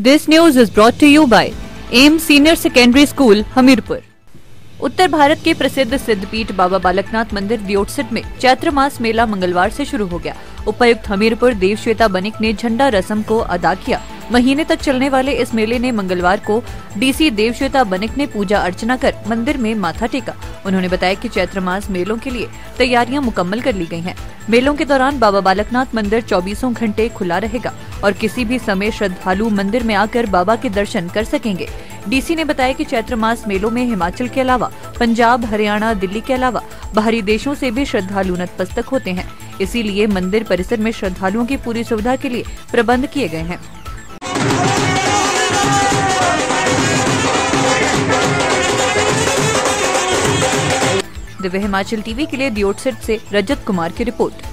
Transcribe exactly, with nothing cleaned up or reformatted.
This news is brought to you by M senior secondary school Hamirpur. उत्तर भारत के प्रसिद्ध सिद्धपीठ बाबा बालक नाथ मंदिर दियोटसिद्ध में चैत्र मास मेला मंगलवार से शुरू हो गया। उपायुक्त हमीरपुर देव श्वेता बनिक ने झंडा रस्म को अदा किया। महीने तक चलने वाले इस मेले ने मंगलवार को डीसी देव श्वेता बनिक ने पूजा अर्चना कर मंदिर में माथा टेका। उन्होंने बताया कि चैत्र मास मेलों के लिए तैयारियां मुकम्मल कर ली गई हैं। मेलों के दौरान बाबा बालक नाथ मंदिर चौबीसों घंटे खुला रहेगा और किसी भी समय श्रद्धालु मंदिर में आकर बाबा के दर्शन कर सकेंगे। डीसी ने बताया कि चैत्र मास मेलों में हिमाचल के अलावा पंजाब, हरियाणा, दिल्ली के अलावा बाहरी देशों से भी श्रद्धालु नतमस्तक होते हैं, इसीलिए मंदिर परिसर में श्रद्धालुओं की पूरी सुविधा के लिए प्रबंध किए गए हैं। दिव्य हिमाचल टीवी के लिए दियोटसिद्ध से रजत कुमार की रिपोर्ट।